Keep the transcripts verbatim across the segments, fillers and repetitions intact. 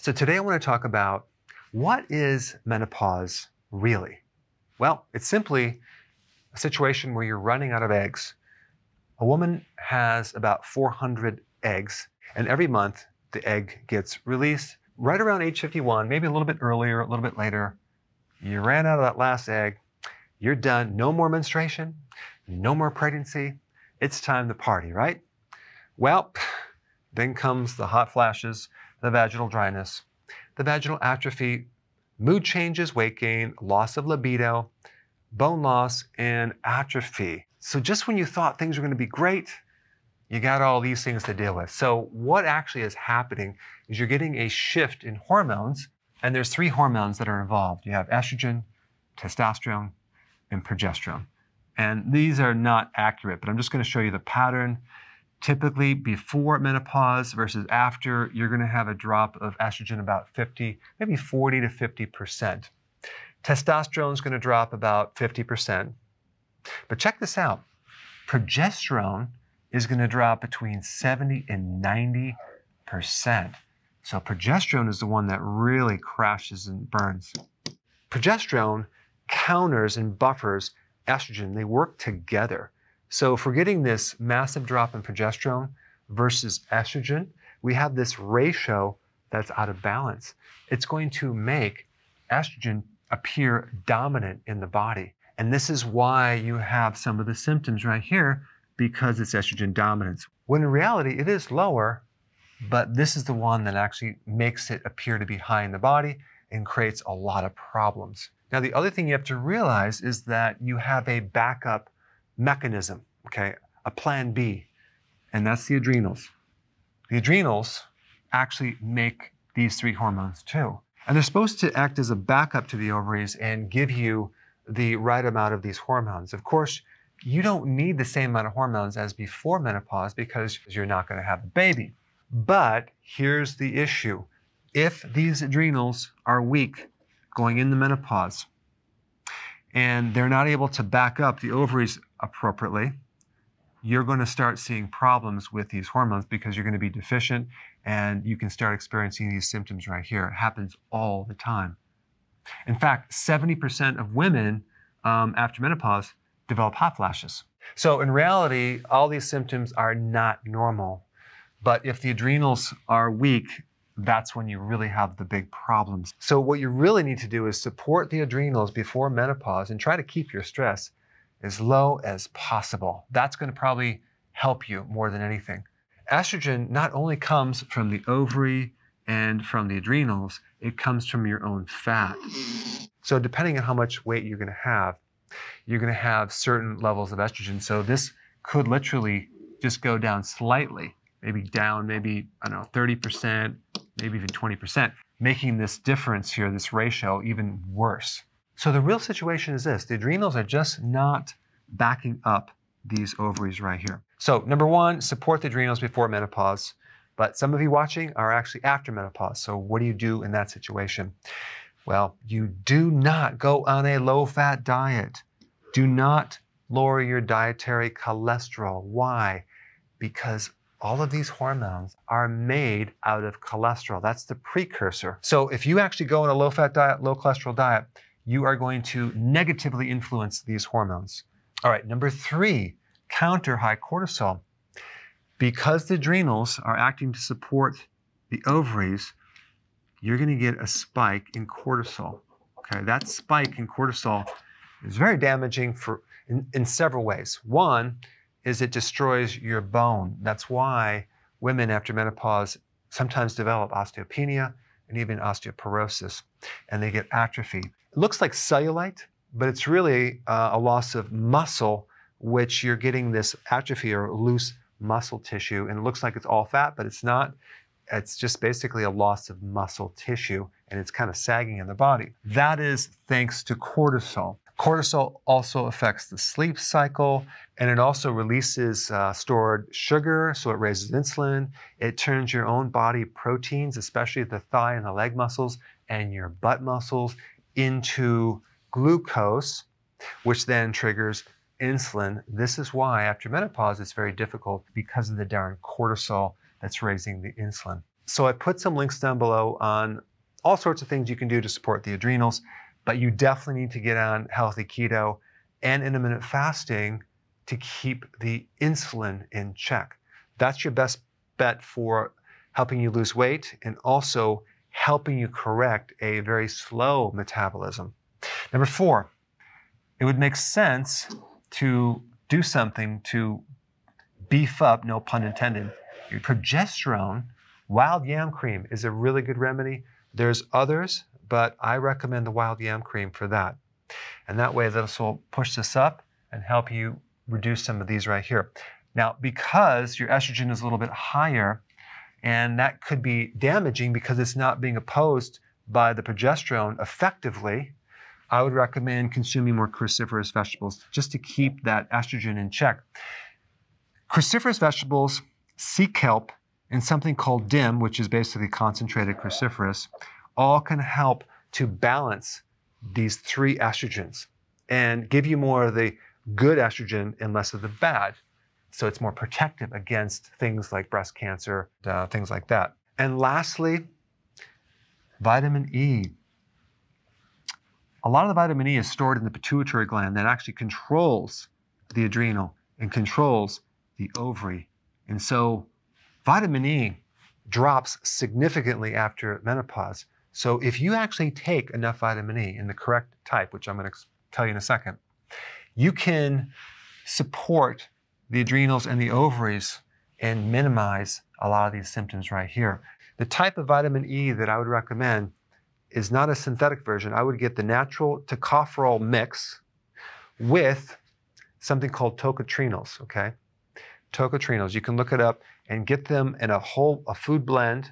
So today I want to talk about, what is menopause really? Well, it's simply a situation where you're running out of eggs. A woman has about four hundred eggs, and every month the egg gets released right around age fifty-one, maybe a little bit earlier, a little bit later. You ran out of that last egg. You're done. No more menstruation, no more pregnancy. It's time to party, right? Well, then comes the hot flashes, the vaginal dryness, the vaginal atrophy, mood changes, weight gain, loss of libido, bone loss, and atrophy. So just when you thought things were going to be great, you got all these things to deal with. So what actually is happening is you're getting a shift in hormones, and there's three hormones that are involved. You have estrogen, testosterone, and progesterone. And these are not accurate, but I'm just going to show you the pattern. Typically, before menopause versus after, you're going to have a drop of estrogen about fifty, maybe forty to fifty percent. Testosterone is going to drop about fifty percent. But check this out. Progesterone is going to drop between seventy and ninety percent. So progesterone is the one that really crashes and burns. Progesterone counters and buffers estrogen. They work together. So if we're getting this massive drop in progesterone versus estrogen, we have this ratio that's out of balance. It's going to make estrogen appear dominant in the body. And this is why you have some of the symptoms right here, because it's estrogen dominance. When in reality, it is lower, but this is the one that actually makes it appear to be high in the body and creates a lot of problems. Now, the other thing you have to realize is that you have a backup mechanism, okay, a plan B, and that's the adrenals. The adrenals actually make these three hormones too. And they're supposed to act as a backup to the ovaries and give you the right amount of these hormones. Of course, you don't need the same amount of hormones as before menopause because you're not going to have a baby. But here's the issue. If these adrenals are weak going into menopause and they're not able to back up the ovaries appropriately, you're going to start seeing problems with these hormones because you're going to be deficient and you can start experiencing these symptoms right here. It happens all the time. In fact, seventy percent of women um, after menopause develop hot flashes. So in reality, all these symptoms are not normal. But if the adrenals are weak, that's when you really have the big problems. So what you really need to do is support the adrenals before menopause and try to keep your stress as low as possible. That's going to probably help you more than anything. Estrogen not only comes from the ovary and from the adrenals, it comes from your own fat. So depending on how much weight you're going to have, you're going to have certain levels of estrogen. So this could literally just go down slightly, maybe down, maybe, I don't know, thirty percent, maybe even twenty percent, making this difference here, this ratio, even worse. So the real situation is this. The adrenals are just not backing up these ovaries right here. So number one, support the adrenals before menopause. But some of you watching are actually after menopause. So what do you do in that situation? Well, you do not go on a low-fat diet. Do not lower your dietary cholesterol. Why? Because all of these hormones are made out of cholesterol. That's the precursor. So if you actually go on a low-fat diet, low-cholesterol diet, you are going to negatively influence these hormones. All right, number three, counter high cortisol. Because the adrenals are acting to support the ovaries, you're going to get a spike in cortisol. Okay, that spike in cortisol is very damaging for in, in several ways. One is it destroys your bone. That's why women after menopause sometimes develop osteopenia and even osteoporosis, and they get atrophy. It looks like cellulite, but it's really uh, a loss of muscle, which you're getting this atrophy or loose muscle tissue, and it looks like it's all fat, but it's not. It's just basically a loss of muscle tissue, and it's kind of sagging in the body. That is thanks to cortisol. Cortisol also affects the sleep cycle, and it also releases uh, stored sugar, so it raises insulin. It turns your own body proteins, especially the thigh and the leg muscles and your butt muscles, into glucose, which then triggers insulin. This is why after menopause it's very difficult, because of the darn cortisol that's raising the insulin. So I put some links down below on all sorts of things you can do to support the adrenals, but you definitely need to get on healthy keto and intermittent fasting to keep the insulin in check. That's your best bet for helping you lose weight and also helping you correct a very slow metabolism. Number four, it would make sense to do something to beef up, no pun intended, your progesterone. Wild yam cream is a really good remedy. There's others, but I recommend the wild yam cream for that. And that way this will push this up and help you reduce some of these right here. Now, because your estrogen is a little bit higher, and that could be damaging because it's not being opposed by the progesterone effectively, I would recommend consuming more cruciferous vegetables just to keep that estrogen in check. Cruciferous vegetables, sea kelp, and something called D I M, which is basically concentrated cruciferous, all can help to balance these three estrogens and give you more of the good estrogen and less of the bad. So it's more protective against things like breast cancer, uh, things like that. And lastly, vitamin E. A lot of the vitamin E is stored in the pituitary gland that actually controls the adrenal and controls the ovary. And so vitamin E drops significantly after menopause. So if you actually take enough vitamin E in the correct type, which I'm going to tell you in a second, you can support the adrenals and the ovaries and minimize a lot of these symptoms right here. The type of vitamin E that I would recommend is not a synthetic version. I would get the natural tocopherol mix with something called tocotrienols, okay? Tocotrienols, you can look it up and get them in a whole a food blend,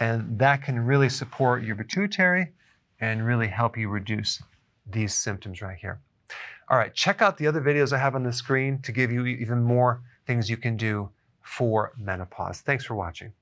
and that can really support your pituitary and really help you reduce these symptoms right here. All right, check out the other videos I have on the screen to give you even more things you can do for menopause. Thanks for watching.